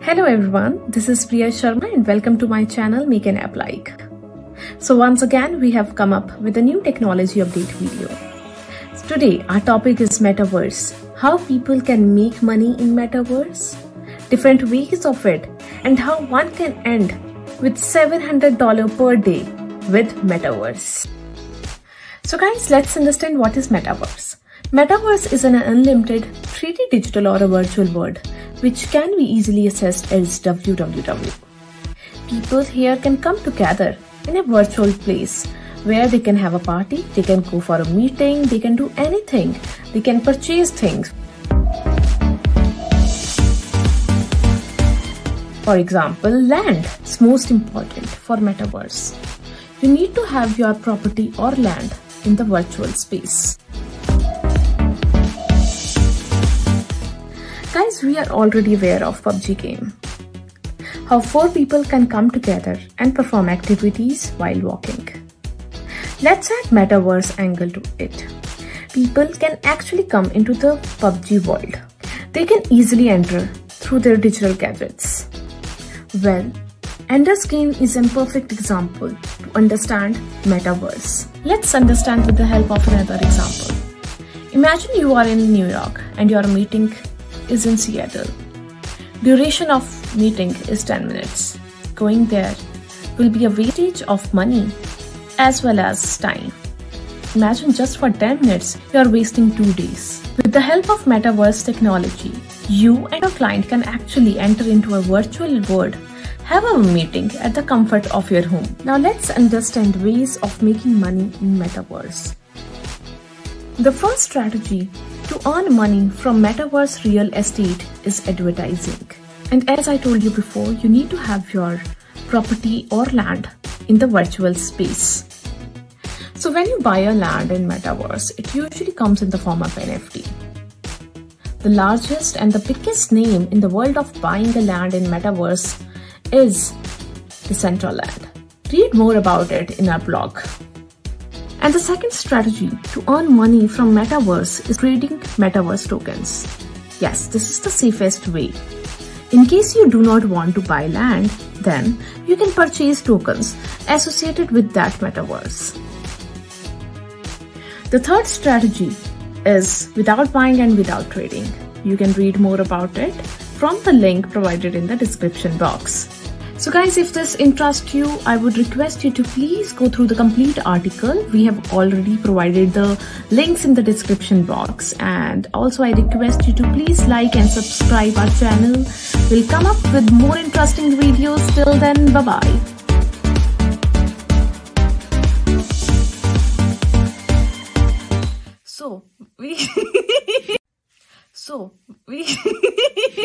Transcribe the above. Hello everyone, this is Priya Sharma and welcome to my channel Make an App Like. So once again we have come up with a new technology update video. Today our topic is metaverse, how people can make money in metaverse, different ways of it, and how one can end with $700 per day with metaverse. So guys, let's understand what is metaverse. Metaverse is an unlimited 3D digital or a virtual world which can be easily assessed as WWW. People here can come together in a virtual place where they can have a party, they can go for a meeting, they can do anything, they can purchase things. For example, land is most important for metaverse. You need to have your property or land in the virtual space. Guys, we are already aware of PUBG game, how 4 people can come together and perform activities while walking. Let's add metaverse angle to it. People can actually come into the PUBG world. They can easily enter through their digital gadgets. Well, Ender's Game is a perfect example to understand metaverse. Let's understand with the help of another example. Imagine you are in New York and your meeting is in Seattle. Duration of meeting is 10 minutes. Going there will be a wastage of money as well as time. Imagine just for 10 minutes you are wasting 2 days. With the help of metaverse technology, you and your client can actually enter into a virtual world, have a meeting at the comfort of your home. Now let's understand ways of making money in metaverse. The first strategy to earn money from metaverse real estate is advertising. And as I told you before, you need to have your property or land in the virtual space. So when you buy a land in metaverse, it usually comes in the form of NFT. The largest and the biggest name in the world of buying a land in metaverse is Decentraland. Read more about it in our blog. And the second strategy to earn money from metaverse is trading metaverse tokens. Yes, this is the safest way. In case you do not want to buy land, then you can purchase tokens associated with that metaverse. The third strategy is without buying and without trading. You can read more about it from the link provided in the description box. So guys, if this interests you, I would request you to please go through the complete article. We have already provided the links in the description box. And also I request you to please like and subscribe our channel. We'll come up with more interesting videos. Till then, bye-bye. So we